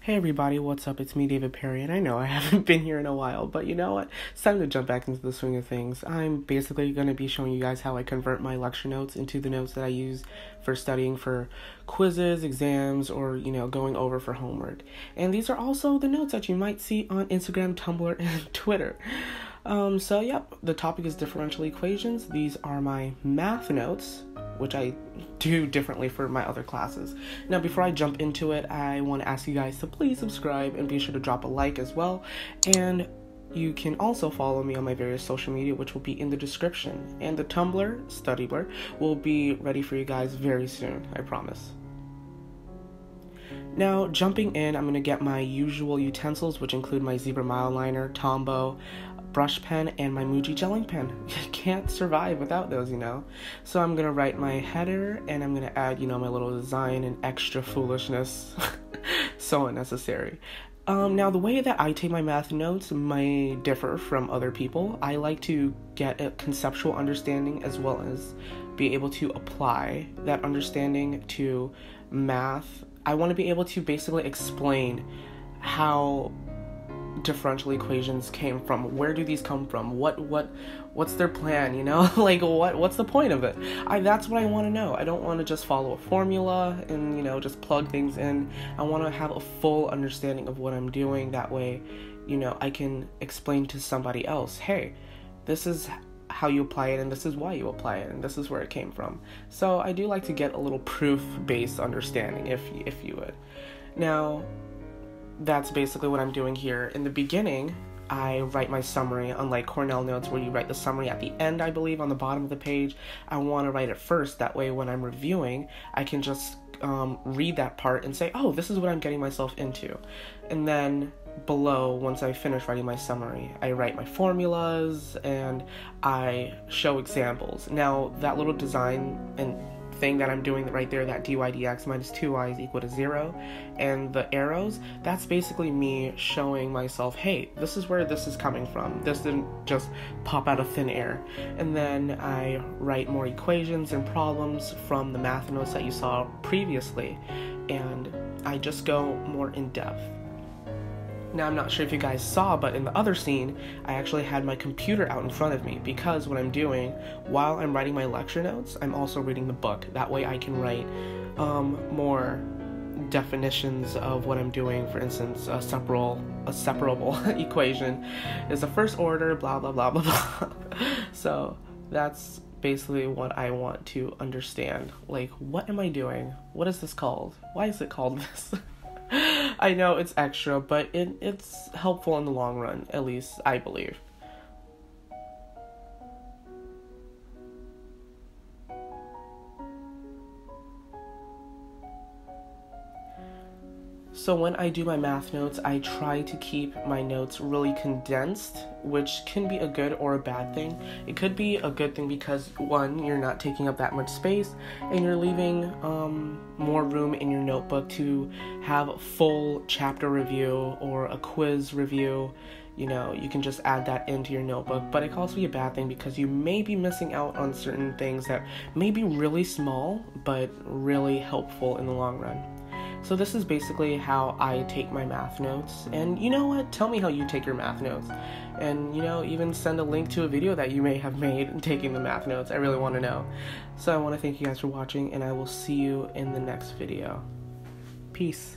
Hey everybody, what's up? It's me, David Perry, and I know I haven't been here in a while, but you know what? It's time to jump back into the swing of things. I'm basically going to be showing you guys how I convert my lecture notes into the notes that I use for studying for quizzes, exams, or, going over for homework. And these are also the notes that you might see on Instagram, Tumblr, and Twitter. The topic is differential equations. These are my math notes, which I do differently for my other classes. Now, before I jump into it, I want to ask you guys to please subscribe and be sure to drop a like as well. And you can also follow me on my various social media, which will be in the description. And the Tumblr, Studybler, will be ready for you guys very soon, I promise. Now, jumping in, I'm going to get my usual utensils, which include my Zebra Mildliner, Tombow, brush pen, and my Muji gelling pen. You can't survive without those, So I'm gonna write my header, and I'm gonna add, my little design and extra foolishness. So unnecessary. Now, the way that I take my math notes may differ from other people. I like to get a conceptual understanding as well as be able to apply that understanding to math. I want to be able to basically explain how differential equations came from. Where do these come from? What's their plan, what's the point of it? That's what I want to know. I don't want to just follow a formula and just plug things in. I want to have a full understanding of what I'm doing. That way, I can explain to somebody else, hey, this is how you apply it, and this is why you apply it, and this is where it came from. So I do like to get a little proof-based understanding, if you would. Now, that's basically what I'm doing here. In the beginning, I write my summary, unlike Cornell notes where you write the summary at the end, I believe, on the bottom of the page. I want to write it first. That way, when I'm reviewing, I can just read that part and say, oh, this is what I'm getting myself into. And then below, once I finish writing my summary, I write my formulas and I show examples. Now, that little design and thing that I'm doing right there, that dy dx minus 2y is equal to 0, and the arrows, that's basically me showing myself, hey, this is where this is coming from. This didn't just pop out of thin air. And then I write more equations and problems from the math notes that you saw previously, and I just go more in depth. Now, I'm not sure if you guys saw, but in the other scene, I actually had my computer out in front of me, because what I'm doing while I'm writing my lecture notes, I'm also reading the book. That way I can write more definitions of what I'm doing. For instance, a separable equation is a first order, blah, blah, blah, blah, blah. So that's basically what I want to understand. Like, what am I doing? What is this called? Why is it called this? I know it's extra, but it's helpful in the long run, at least I believe. So when I do my math notes, I try to keep my notes really condensed, which can be a good or a bad thing. It could be a good thing because, one, you're not taking up that much space, and you're leaving more room in your notebook to have a full chapter review or a quiz review. You can just add that into your notebook, but it can also be a bad thing because you may be missing out on certain things that may be really small, but really helpful in the long run. So this is basically how I take my math notes, and you know what? Tell me how you take your math notes, and even send a link to a video that you may have made taking the math notes. I really want to know. So I want to thank you guys for watching, and I will see you in the next video. Peace.